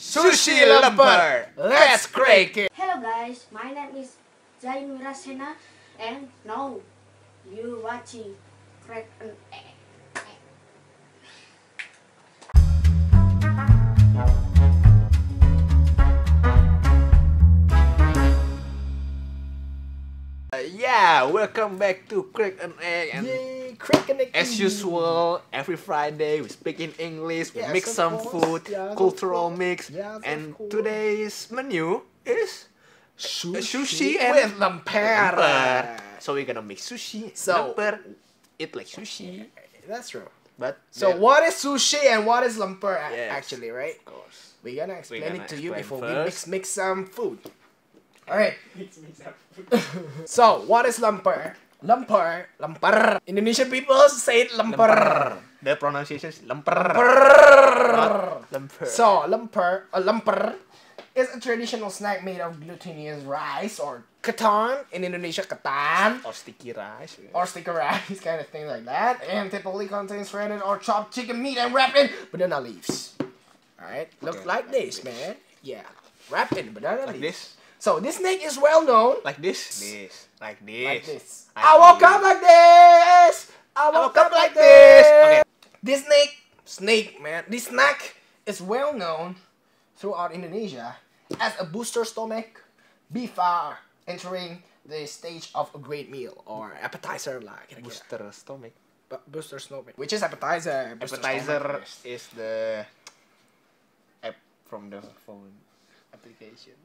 Sushi Lemper! Let's crack it! Hello guys, my name is Jainura Sena and now you're watching Crack an Egg. Yeah, welcome back to Crack an Egg and yay, Crack an Egg. As usual, every Friday we speak in English, we mix some food, cultural mix, and today's menu is sushi and lemper. So we're gonna make sushi, lemper, eat like sushi. That's true. But so what is sushi and what is lemper actually, right? Of course. We're gonna explain it to you before we mix some food. Alright. So, what is lemper? Lemper. Indonesian people say it lemper. The pronunciation is lemper. Lemper. So, lemper is a traditional snack made of glutinous rice or ketan. In Indonesia, ketan. Or sticky rice. Or sticky rice, kind of thing like that. And typically contains shredded or chopped chicken meat and wrapped in banana leaves. Alright, look like this, man. Yeah, wrapped in banana leaves. Like this? So this snake is well known. Like this. I woke up like this. Okay. This snake, man. This snack is well known throughout Indonesia as a booster stomach before entering the stage of a great meal or appetizer like. Booster stomach. Booster stomach. Which is appetizer. Appetizer is the app from the phone application.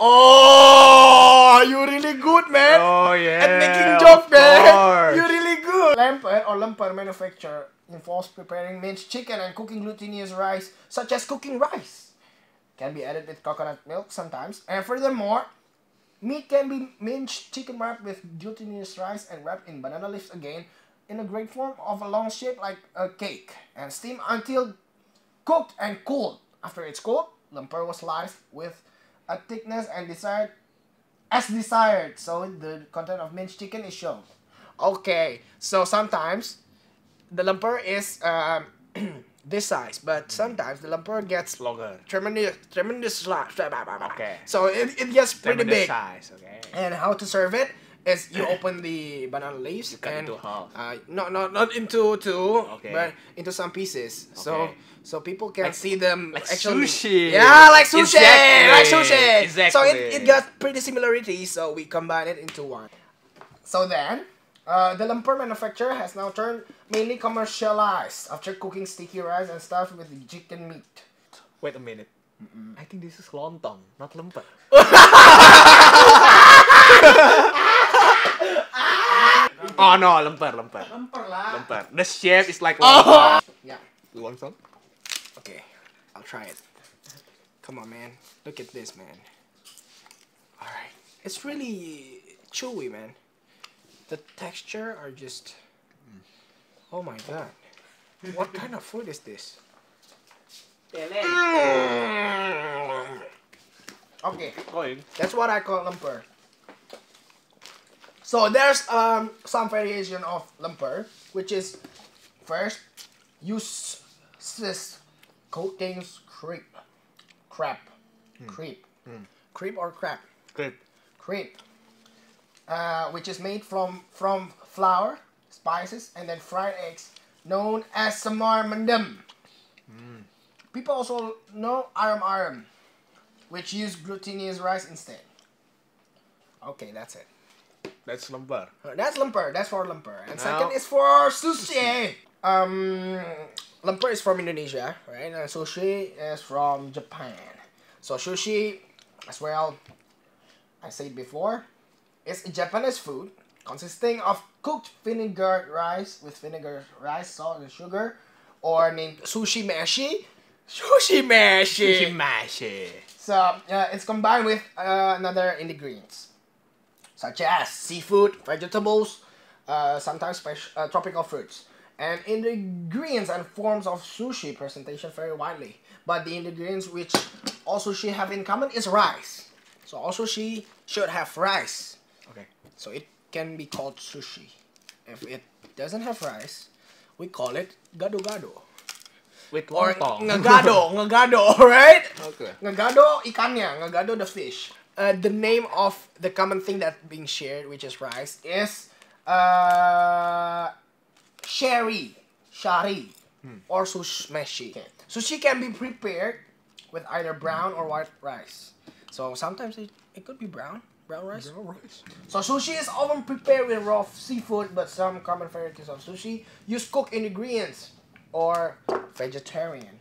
Oh, you really good, man. Oh yeah. At making joke, man. You really good. Lemper manufacture involves preparing minced chicken and cooking glutinous rice, such as cooking rice. Can be added with coconut milk sometimes. And furthermore, meat can be minced chicken wrapped with glutinous rice and wrapped in banana leaves again, in a great form of a long shape like a cake, and steamed until cooked and cooled. After it's cooled, lemper was sliced with a thickness and desired, so the content of minced chicken is shown. Okay, so sometimes the lemper is this size, but sometimes the lemper gets longer. Tremendous size. Okay. So it gets pretty tremendous big. Size, okay. And how to serve it is you open the banana leaves and not into two, okay, but into some pieces. Okay. So people can like, see them like actually. Sushi. Yeah, like sushi, exactly. Exactly. So it got pretty similarity. So we combine it into one. So then, the lemper manufacturer has now turned mainly commercialized after cooking sticky rice and stuff with the chicken meat. Wait a minute. I think this is lontong, not lemper. Oh no, lemper. The shape is like lontong. Yeah. Lontong? Okay, I'll try it. Come on, man. Look at this, man. Alright. It's really chewy, man. The texture are just... Oh my god. What kind of food is this? Okay, that's what I call lemper. So there's some variation of lemper, which is first uses coatings crepe, which is made from flour, spices, and then fried eggs, known as samarmandam. People also know aram, which use glutinous rice instead. Okay, that's it. That's lemper. That's for lemper. And second is for sushi. Lemper is from Indonesia, right? And sushi is from Japan. So sushi, as well, I said before, is a Japanese food consisting of cooked vinegar rice, salt, and sugar, or named sushi meshi. So it's combined with another ingredients, such as seafood, vegetables, sometimes tropical fruits. And the ingredients and forms of sushi presentation vary widely. But the ingredients which all sushi have in common is rice. So all sushi should have rice. Okay. So it can be called sushi. If it doesn't have rice, we call it gado-gado. With lontong. Gado, gado, right? Okay. Gado ikannya, gado the fish. The name of the common thing that's being shared, which is rice, is shari, or sushi meshi. Okay. Sushi can be prepared with either brown or white rice. So sometimes it could be brown rice. So sushi is often prepared with raw seafood, but some common varieties of sushi use cooked ingredients or vegetarian.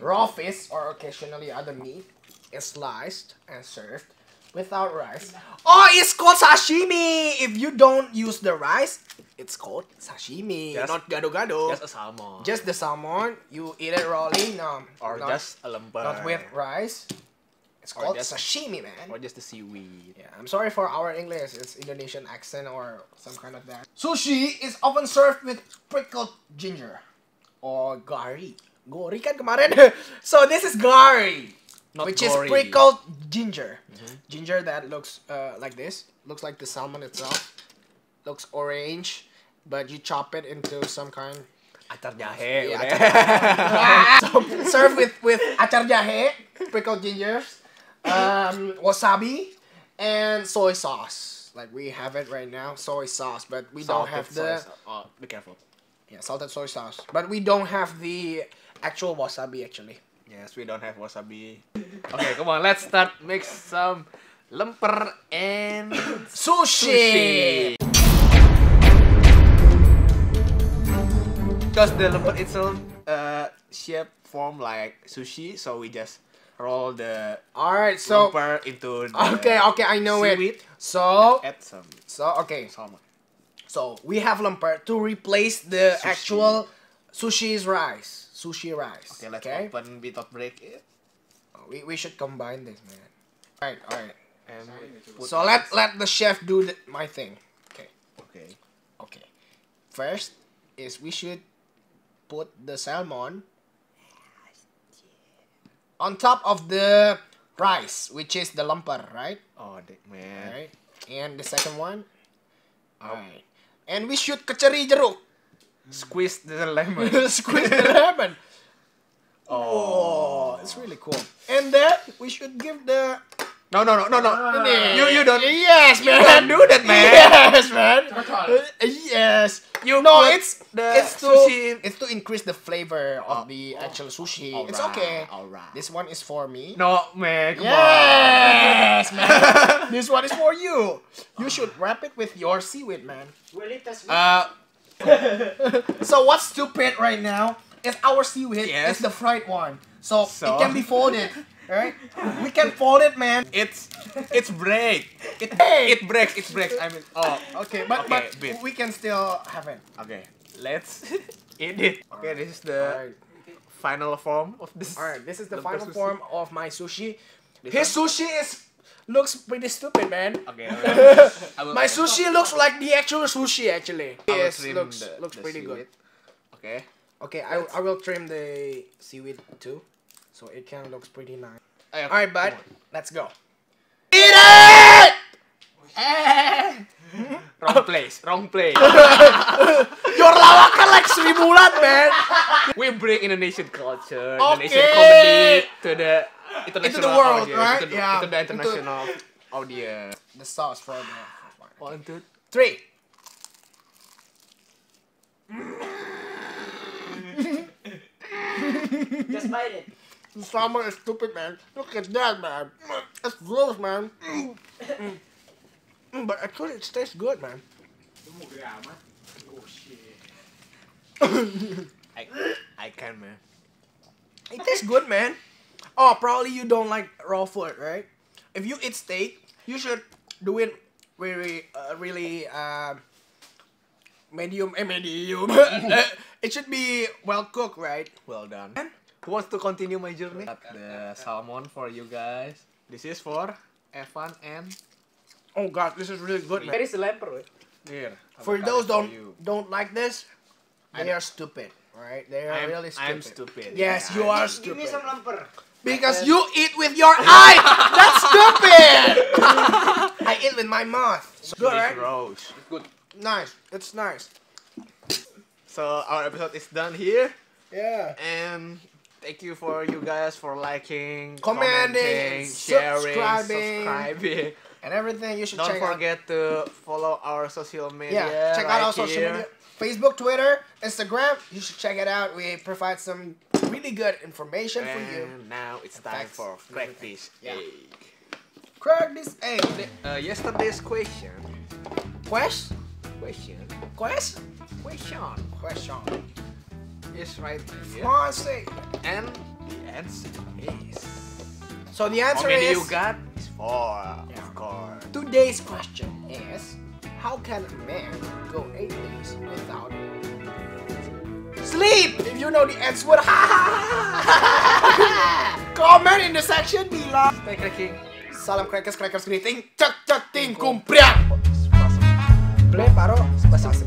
Raw fish or occasionally other meat is sliced and served without rice. Oh, it's called sashimi! If you don't use the rice, it's called sashimi. Just, not gado-gado. Just a salmon. Just the salmon. You eat it rawly. No, or not, just a lemper. Not with rice. It's called sashimi, man. Or just the seaweed. Yeah, I'm sorry for our English. It's Indonesian accent or some kind of that. Sushi is often served with pickled ginger or gari. Gori kan kemarin. So this is gari, which is pickled ginger. Ginger that looks like this. Looks like the salmon itself. Looks orange, but you chop it into some kind. Acar jahe. Yeah, so served with acar jahe, pickled ginger. Wasabi and soy sauce, like we have it right now. Soy sauce, but we don't have the. Oh, be careful. Yeah, salted soy sauce, but we don't have the actual wasabi actually. Yes, we don't have wasabi. Okay, come on, let's start mix some lemper and sushi. Because the lemper itself shape form like sushi, so we just. Roll the lemper into the I know seaweed. So add some. Salmon. So we have lemper to replace the actual sushi's rice. Sushi rice. Okay, let's open without break it. We should combine this, man. Alright. And so let the chef do my thing. Okay. First is we should put the salmon on top of the rice, which is the lemper, right? Oh, man. Right. And the second one. Alright. And we should keceri jeruk. Squeeze the lemon. Squeeze the lemon. Oh, it's really cool. And then we should give the. No. You don't. Yes, man. You don't do that, man. Yes, man. Yes. You know it's to increase the flavor of the actual sushi. It's okay. Alright. This one is for me. No, man. Come on. Yes, man. This one is for you. You should wrap it with your seaweed, man. So what's stupid right now is our seaweed is the fried one, so it can be folded. Alright, we can fold it, man. It's break. It breaks. I mean, but we can still have it. Okay, let's eat it. Okay, this is the final form of this. Alright, this is the final form of my sushi. His sushi looks pretty stupid, man. Okay. My sushi looks like the actual sushi actually. Yes, looks pretty good. Okay. Okay, I will trim the seaweed too. So it kind of looks pretty nice. Okay, alright, bud. Let's go. Eat it! Wrong place. Your lawakan like Sri Mulat, man. We bring Indonesian culture, Indonesian comedy to the international world, audience, right? To the international audience. The sauce for the... 1, 2, 3. Just bite it. The salmon is stupid, man. Look at that, man. It's gross, man. But actually, it tastes good, man. Oh, shit. I can, man. It tastes good, man. Oh, probably you don't like raw food, right? If you eat steak, you should do it really medium. It should be well cooked, right? Well done. And who wants to continue my journey? Got the salmon for you guys. This is for Evan and... Oh god, this is really good, man. Where is the lemper? Here. For those don't like this, they are stupid. Alright, they are really stupid. I'm stupid. Yes, you are stupid. Give me some lemper. Because you eat with your eye! That's stupid! I eat with my mouth. It's good, right? Gross. It's good. Nice. It's nice. So our episode is done here. Yeah. And thank you for you guys for liking, commenting, sharing, subscribing. And everything. You should check out. Don't forget to follow our social media. Yeah, check out our social media. Facebook, Twitter, Instagram. You should check it out. We provide some really good information for you. And now it's time for Crack This Egg. Crack This Egg. Yesterday's question. Question. Is right here. And the answer is... So the answer is... you got? Is 4, yeah. Of course. Today's question is... How can a man go 8 days without sleep? If you know the answer, comment in the section below. Stay cracking. Salam crackers greeting. Cak ting kumpriang. Play paro spasem.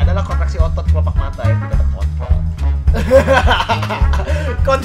Adalah kontraksi otot kelopak mata yang tidak terkontrol.